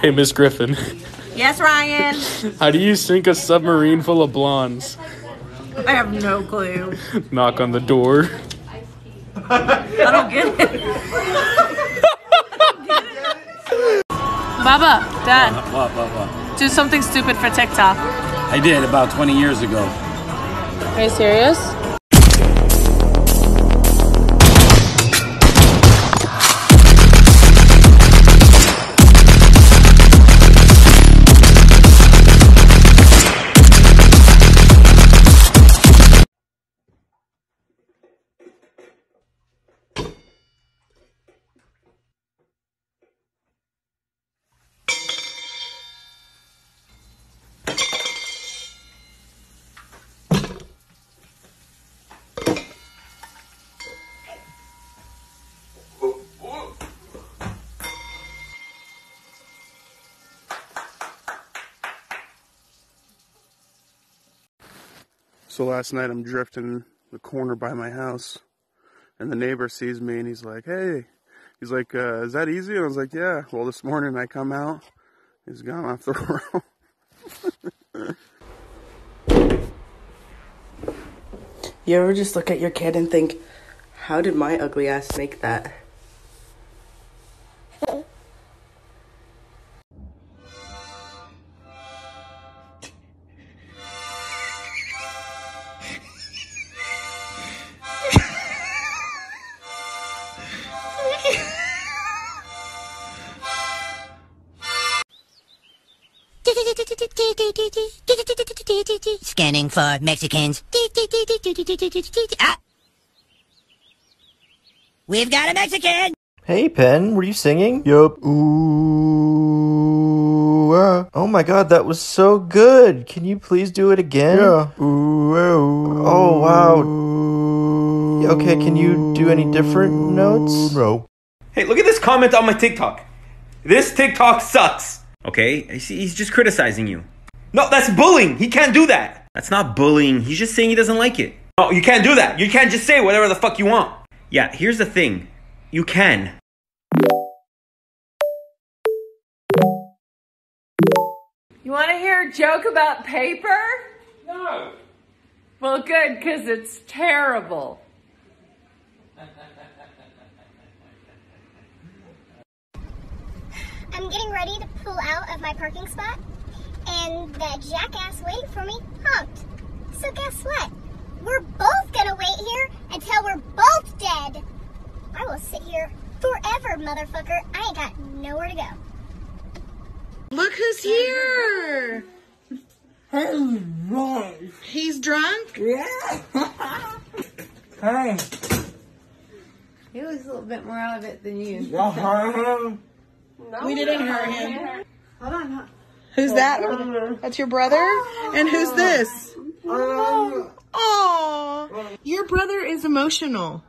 Hey, Miss Griffin. Yes, Ryan. How do you sink a submarine full of blondes? I have no clue. Knock on the door. I don't get it. Baba, Dad. What? Do something stupid for TikTok. I did about 20 years ago. Are you serious? So last night I'm drifting the corner by my house and the neighbor sees me and he's like, hey, he's like, is that easy? And I was like, yeah. Well, this morning I come out, he's gone off the road. You ever just look at your kid and think, how did my ugly ass make that? Scanning for Mexicans. Ah! We've got a Mexican! Hey, Penn, were you singing? Yup. Ooh, ah. Oh my god, that was so good! Can you please do it again? Yeah. Ooh, ah, ooh, oh, wow. Okay, can you do any different notes? No. Hey, look at this comment on my TikTok. This TikTok sucks. Okay, he's just criticizing you. No, that's bullying. He can't do that. That's not bullying. He's just saying he doesn't like it. No, you can't do that. You can't just say whatever the fuck you want. Yeah, here's the thing. You can. You want to hear a joke about paper? No. Well, good, because it's terrible. I'm getting ready to pull out of my parking spot, and that jackass waiting for me honked. So guess what? We're both gonna wait here until we're both dead. I will sit here forever, motherfucker. I ain't got nowhere to go. Look who's here! Hey, boy. He's drunk? Yeah. Hey. He looks a little bit more out of it than you. Yeah. No, we didn't hurt him. Hold on. Who's that? That's your brother? And who's this? Oh, your brother is emotional.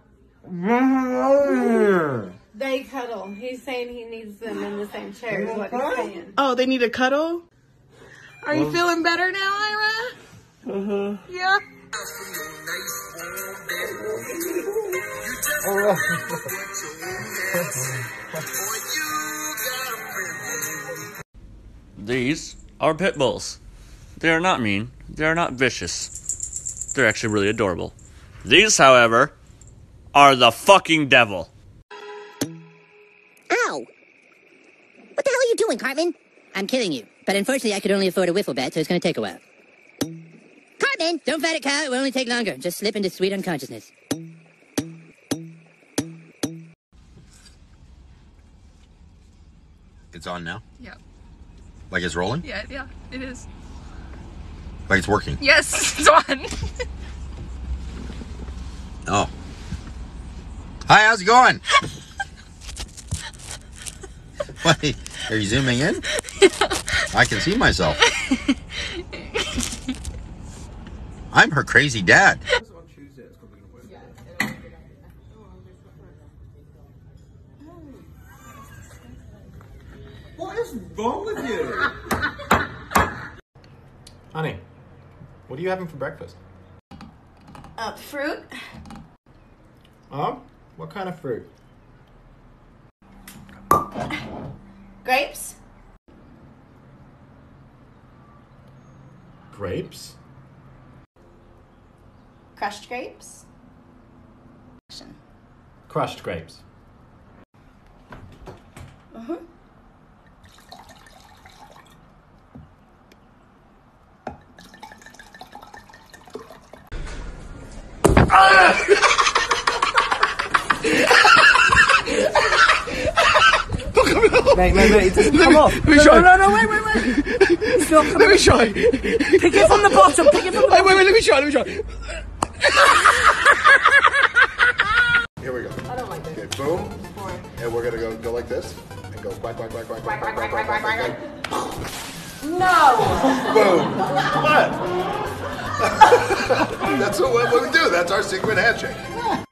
They cuddle. He's saying he needs them in the same chair is what he's saying. Oh, they need a cuddle? Are you feeling better now, Ira? Uh-huh. Yeah. These are pit bulls. They are not mean. They are not vicious. They're actually really adorable. These, however, are the fucking devil. Ow! What the hell are you doing, Cartman? I'm kidding you, but unfortunately I could only afford a wiffle bat, so it's gonna take a while. Cartman, don't fight it, Kyle. It will only take longer. Just slip into sweet unconsciousness. It's on now? Yeah. Like it's rolling? Yeah, yeah, it is. Like it's working? Yes, it's on. Oh. Hi, how's it going? Wait, are you zooming in? Yeah. I can see myself. I'm her crazy dad. What is wrong with you? Honey, what are you having for breakfast? Fruit. Oh? What kind of fruit? Grapes? Grapes? Crushed grapes? Crushed grapes. Mm-hmm. Wait, it doesn't come off. No, wait. It's not coming. Let me try. Pick it from the bottom, Wait, let me try. Here we go. I don't like this. Okay, boom. And we're gonna go like this. And go quack, quack, quack. No! Boom. What? That's what we do. That's our secret handshake. Yeah.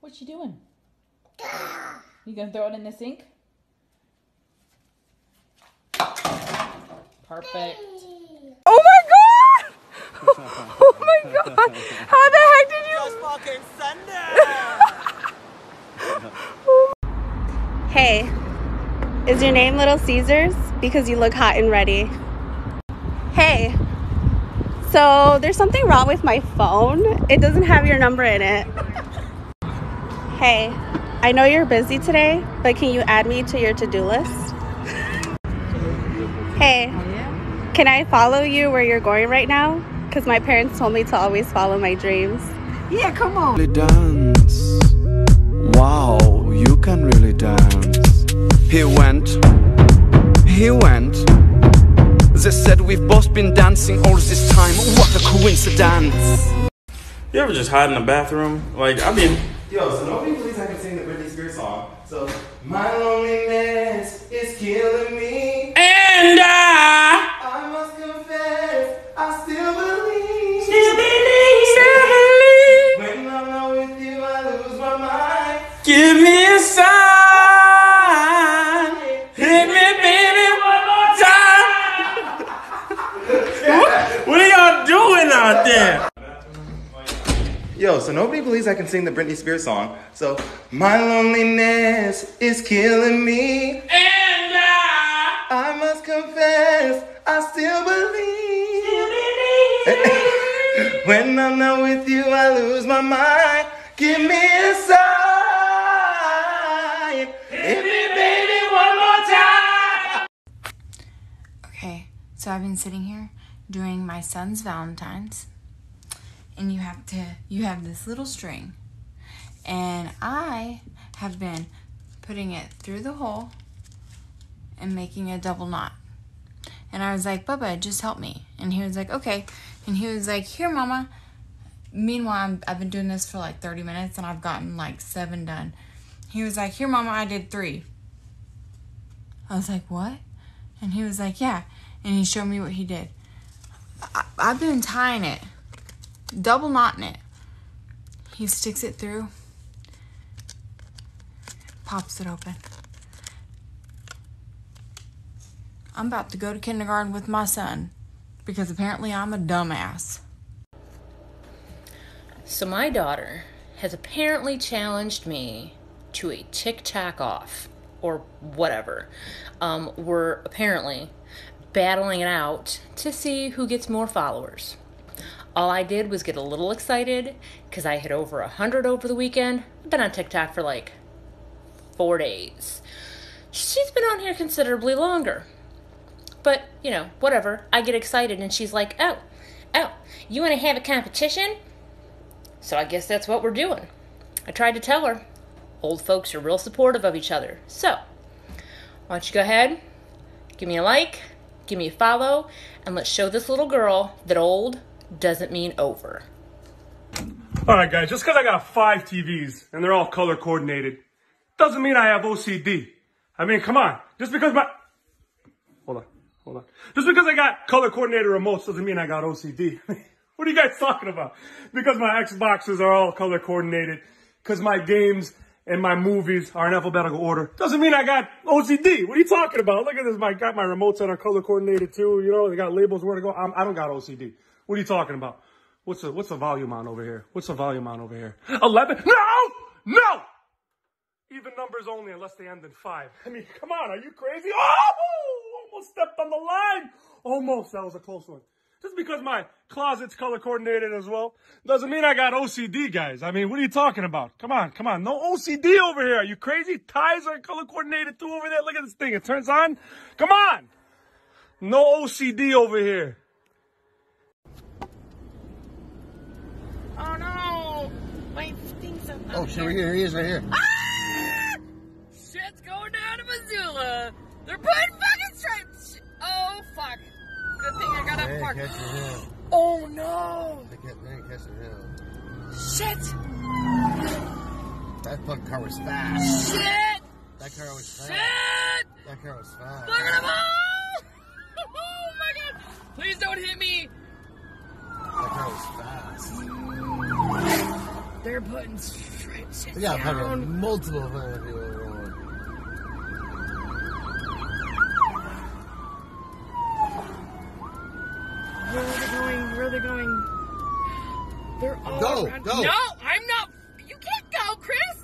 What you doing? You gonna throw it in the sink? Perfect. Oh my god! Oh my god! How the heck did you? Just fucking send it! Hey, is your name Little Caesars? Because you look hot and ready. Hey, so there's something wrong with my phone. It doesn't have your number in it. Hey. I know you're busy today, but can you add me to your to-do list? Hey, can I follow you where you're going right now? Because my parents told me to always follow my dreams. Yeah, come on. Really dance. Wow, you can really dance. He went. They said we've both been dancing all this time. What a coincidence. You ever just hide in the bathroom? Like, I mean... Yo, so nobody believes I can sing the Britney Spears song. So, my loneliness is killing me. And I must confess, I still believe. When I'm not with you, I lose my mind. Give me a sign. Hit me, baby, one more time. What are y'all doing out there? Yo, so nobody believes I can sing the Britney Spears song. So, my loneliness is killing me. And I must confess, I still believe. When I'm not with you, I lose my mind. Give me a sign. Hit me, baby, one more time. Okay, so I've been sitting here doing my son's Valentine's. And you have this little string, and I have been putting it through the hole and making a double knot. And I was like, Bubba, just help me. And he was like, okay. And he was like, here, Mama. Meanwhile, I've been doing this for like 30 minutes, and I've gotten like 7 done. He was like, here, Mama, I did 3. I was like, what? And he was like, yeah. And he showed me what he did. I've been tying it. Double knotting it. He sticks it through, pops it open. I'm about to go to kindergarten with my son because apparently I'm a dumbass. So my daughter has apparently challenged me to a tic-tac-off or whatever. We're apparently battling it out to see who gets more followers. All I did was get a little excited because I hit over 100 over the weekend. I've been on TikTok for like 4 days. She's been on here considerably longer. But, you know, whatever. I get excited and she's like, oh, you want to have a competition? So I guess that's what we're doing. I tried to tell her. Old folks are real supportive of each other. So, why don't you go ahead, give me a like, give me a follow, and let's show this little girl that old doesn't mean over. All right, guys, just because I got 5 TVs and they're all color coordinated doesn't mean I have OCD. I mean, come on. Just because my... Hold on. Just because I got color coordinated remotes doesn't mean I got OCD. What are you guys talking about? Because my Xboxes are all color coordinated, because my games and my movies are in alphabetical order, doesn't mean I got OCD. What are you talking about? Look at this. I got my remotes that are color coordinated too. You know, they got labels where to go. I don't got OCD. What are you talking about? What's the volume on over here? What's the volume on over here? 11? No! Even numbers only, unless they end in 5. I mean, come on, are you crazy? Oh! almost stepped on the line. Almost. That was a close one. Just because my closet's color coordinated as well doesn't mean I got OCD, guys. I mean, what are you talking about? Come on, come on. No OCD over here. Are you crazy? Ties are color coordinated too over there. Look at this thing. It turns on. Come on. No OCD over here. Oh, no. My things are not. Oh, so here he is right here. Ah! Shit's going down to Missoula. They're putting fucking stripes. Oh, fuck. Good thing I got up park. Oh no! Shit! That fucking car was fast. Shit! That car was fast. Shit! That car was fast. Look at them all! Oh my god! Please don't hit me! That car was fast. They're putting stretches down. Yeah, probably multiple of them. Where are they going? They're all around. Go. No, I'm not. You can't go, Chris.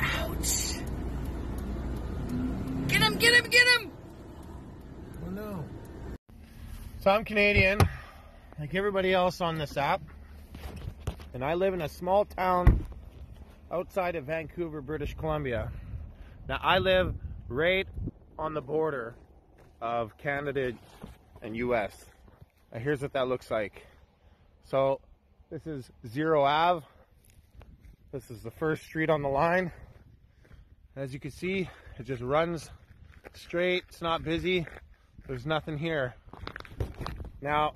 Ouch. Get him. Oh, no. So I'm Canadian, like everybody else on this app. And I live in a small town outside of Vancouver, British Columbia. Now, I live right on the border of Canada and US. Now here's what that looks like. So this is Zero Ave. This is the first street on the line. As you can see, it just runs straight. It's not busy. There's nothing here. Now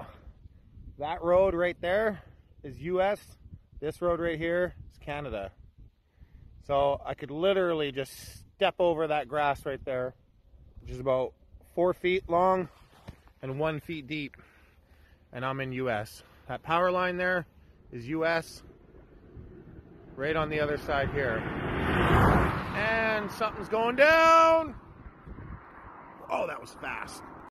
that road right there is US. This road right here is Canada. So I could literally just step over that grass right there, which is about 4 feet long and 1 foot deep, and I'm in US. That power line there is US, right on the other side here. And something's going down. Oh, that was fast.